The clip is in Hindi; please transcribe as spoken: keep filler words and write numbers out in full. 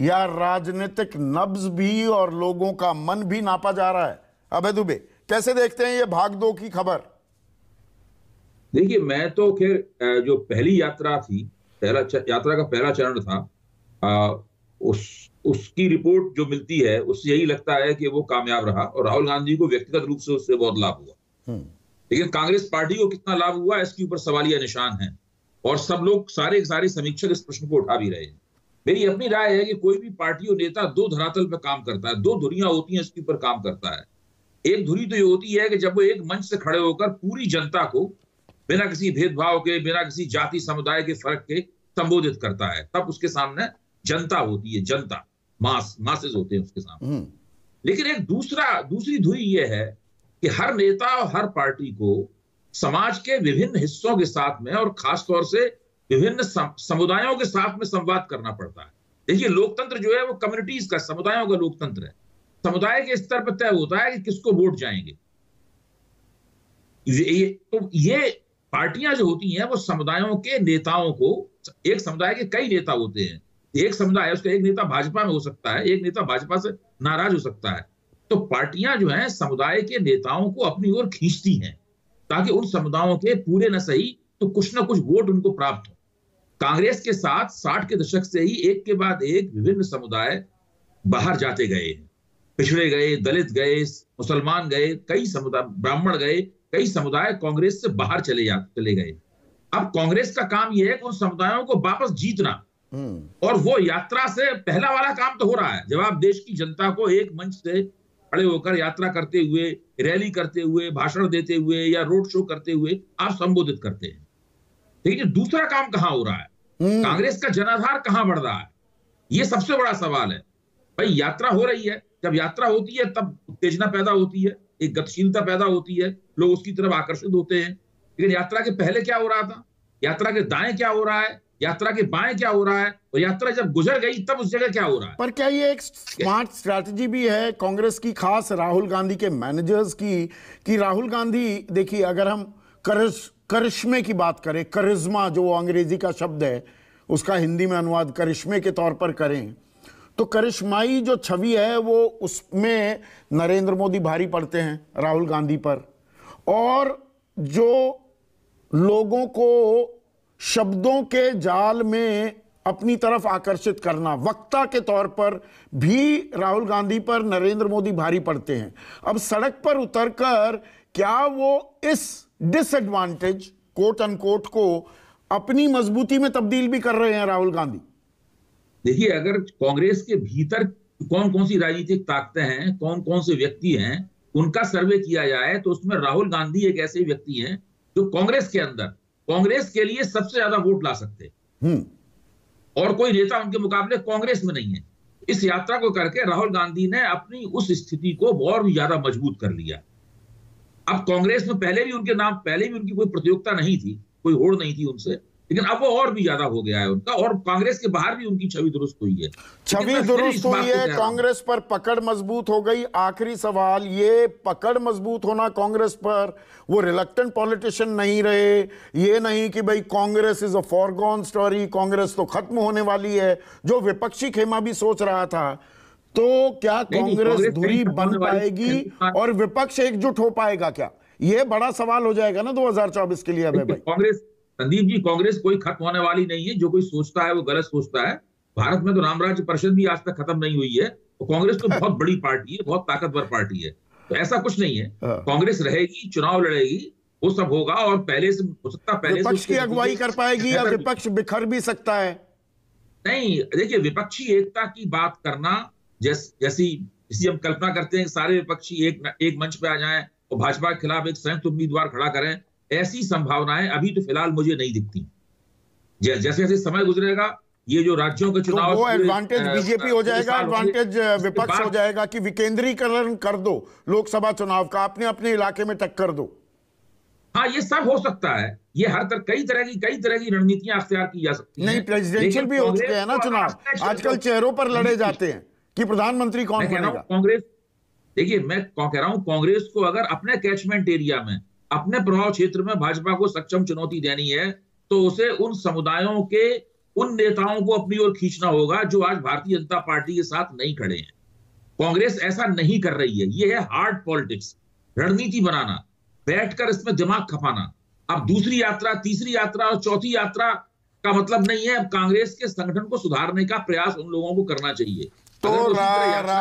या राजनीतिक नब्ज भी और लोगों का मन भी नापा जा रहा है? अभय दुबे, कैसे देखते हैं ये भागदौड़ की खबर? देखिए, मैं तो खैर जो पहली यात्रा थी, पहला यात्रा का पहला चरण था, आ, उस उसकी रिपोर्ट जो मिलती है उससे यही लगता है कि वो कामयाब रहा और राहुल गांधी को व्यक्तिगत रूप से उससे बहुत लाभ हुआ। लेकिन कांग्रेस पार्टी को कितना लाभ हुआ इसके ऊपर सवालिया निशान है और सब लोग सारे सारे समीक्षक इस प्रश्न को उठा भी रहे हैं। मेरी अपनी राय है कि कोई भी पार्टी और नेता दो धरातल पर काम करता है, दो धुरियां होती हैं इसके ऊपर काम करता है। एक धुरी तो ये होती है कि जब वो एक मंच से खड़े होकर पूरी जनता को बिना किसी भेदभाव के, बिना किसी जाति समुदाय के फर्क के संबोधित करता है, तब उसके सामने जनता होती है, जनता मास मासेज होते हैं उसके सामने। लेकिन एक दूसरा दूसरी धुरी ये है कि हर नेता और हर पार्टी को समाज के विभिन्न हिस्सों के साथ में और खासतौर से विभिन्न समुदायों के साथ में संवाद करना पड़ता है। देखिए, लोकतंत्र जो है वो कम्युनिटीज का, समुदायों का लोकतंत्र है। समुदाय के स्तर पर तय होता है कि किसको वोट जाएंगे। ये, तो ये पार्टियां जो होती हैं वो समुदायों के नेताओं को, एक समुदाय के कई नेता होते हैं, एक समुदाय उसका एक नेता भाजपा में हो सकता है, एक नेता भाजपा से नाराज हो सकता है। तो पार्टियां जो है समुदाय के नेताओं को अपनी ओर खींचती हैं ताकि उन समुदायों के पूरे न सही तो कुछ ना कुछ वोट उनको प्राप्त हो। कांग्रेस के साथ साठ के दशक से ही एक के बाद एक विभिन्न समुदाय बाहर जाते गए हैं, पिछड़े गए, दलित गए, मुसलमान गए, कई समुदाय ब्राह्मण गए, कई समुदाय कांग्रेस से बाहर चले जा चले गए। अब कांग्रेस का काम यह है कि उन समुदायों को वापस जीतना, और वो यात्रा से पहला वाला काम तो हो रहा है। जब आप देश की जनता को एक मंच से खड़े होकर यात्रा करते हुए, रैली करते हुए, भाषण देते हुए या रोड शो करते हुए आप संबोधित करते हैं, लेकिन दूसरा काम कहाँ हो रहा है? कांग्रेस का जनाधार कहाँ बढ़ रहा है? ये सबसे बड़ा सवाल है। भाई, यात्रा हो रही है, जब यात्रा होती है तब उत्तेजना पैदा होती है, एक गतिशीलता पैदा होती है, लोग उसकी तरफ आकर्षित होते हैं। लेकिन यात्रा के पहले क्या हो रहा था, यात्रा के दाएं क्या हो रहा है, यात्रा के बाएं क्या हो रहा है, और यात्रा जब गुजर गई तब उस जगह क्या हो रहा है? पर क्या ये एक स्मार्ट स्ट्रैटेजी भी है कांग्रेस की, खास राहुल गांधी के मैनेजर्स की, कि राहुल गांधी, देखिए, अगर हम कर्ज करिश्मे की बात करें, करिश्मा जो अंग्रेजी का शब्द है उसका हिंदी में अनुवाद करिश्मे के तौर पर करें, तो करिश्माई जो छवि है वो, उसमें नरेंद्र मोदी भारी पड़ते हैं राहुल गांधी पर, और जो लोगों को शब्दों के जाल में अपनी तरफ आकर्षित करना, वक्ता के तौर पर भी राहुल गांधी पर नरेंद्र मोदी भारी पड़ते हैं। अब सड़क पर उतरकर क्या वो इस डिसएडवांटेज, कोट अनकोट, को अपनी मजबूती में तब्दील भी कर रहे हैं राहुल गांधी? देखिए, अगर कांग्रेस के भीतर कौन कौन सी राजनीतिक ताकतें हैं, कौन कौन से व्यक्ति हैं, उनका सर्वे किया जाए तो उसमें राहुल गांधी एक ऐसे व्यक्ति हैं जो कांग्रेस के अंदर कांग्रेस के लिए सबसे ज्यादा वोट ला सकते हैं, और कोई नेता उनके मुकाबले कांग्रेस में नहीं है। इस यात्रा को करके राहुल गांधी ने अपनी उस स्थिति को और भी ज्यादा मजबूत कर लिया। अब कांग्रेस में पहले भी उनके नाम, पहले भी उनकी कोई प्रतियोगिता नहीं थी, कोई होड़ नहीं थी उनसे, लेकिन अब वो और भी ज्यादा हो गया है उनका, और कांग्रेस के बाहर भी उनकी छवि दुरुस्त हुई है, छवि दुरुस्त हुई है, कांग्रेस पर पकड़ मजबूत हो गई। आखिरी सवाल, ये पकड़ मजबूत होना कांग्रेस पर, वो रिलक्टेंट पॉलिटिशियन नहीं रहे, ये नहीं कि भाई Congress is a forgotten story, Congress तो खत्म होने वाली है, जो विपक्षी खेमा भी सोच रहा था। तो क्या कांग्रेस धुरी बन पाएगी और विपक्ष एकजुट हो पाएगा क्या? यह बड़ा सवाल हो जाएगा ना दो हज़ार चौबीस के लिए। अभय भाई, कांग्रेस, संदीप जी, कांग्रेस कोई खत्म होने वाली नहीं है। जो कोई सोचता है वो गलत सोचता है। भारत में तो राम राज्य परिषद भी आज तक खत्म नहीं हुई है, और कांग्रेस तो बहुत बड़ी पार्टी है, बहुत ताकतवर पार्टी है, तो ऐसा कुछ नहीं है। कांग्रेस रहेगी, चुनाव लड़ेगी, वो सब होगा, और पहले से हो सकता है पहले विपक्ष की अगुवाई कर पाएगी, या विपक्ष बिखर भी सकता है। नहीं, देखिए, विपक्षी एकता की बात करना, जैसी जैसी हम कल्पना करते हैं सारे विपक्षी एक एक मंच पे आ जाएं और भाजपा के खिलाफ एक संयुक्त उम्मीदवार खड़ा करें, ऐसी संभावनाएं अभी तो फिलहाल मुझे नहीं दिखती। जैसे जैसे समय गुजरेगा, ये जो राज्यों के चुनाव, वो एडवांटेज बीजेपी हो जाएगा, एडवांटेज विपक्ष हो जाएगा कि विकेंद्रीकरण कर दो लोकसभा चुनाव का, अपने अपने इलाके में टक्कर दो। हाँ, ये सब हो सकता है। ये हर तरह कई तरह की कई तरह की रणनीतियां अख्तियार की जा सकती है। नहीं, प्रेसिडेंशियल भी हो चुके हैं ना चुनाव, आजकल चेहरों पर लड़े जाते हैं कि प्रधानमंत्री कौन बनेगा। कांग्रेस, देखिए, मैं कह रहा हूं, कांग्रेस को अगर अपने कैचमेंट एरिया में, अपने प्रभाव क्षेत्र में भाजपा को सक्षम चुनौती देनी है, तो उसे उन समुदायों के उन नेताओं को अपनी ओर खींचना होगा जो आज भारतीय जनता पार्टी के साथ नहीं खड़े हैं। कांग्रेस ऐसा नहीं कर रही है। यह है हार्ड पॉलिटिक्स, रणनीति बनाना, बैठकर इसमें दिमाग खपाना। अब दूसरी यात्रा, तीसरी यात्रा और चौथी यात्रा का मतलब नहीं है। अब कांग्रेस के संगठन को सुधारने का प्रयास उन लोगों को करना चाहिए। तो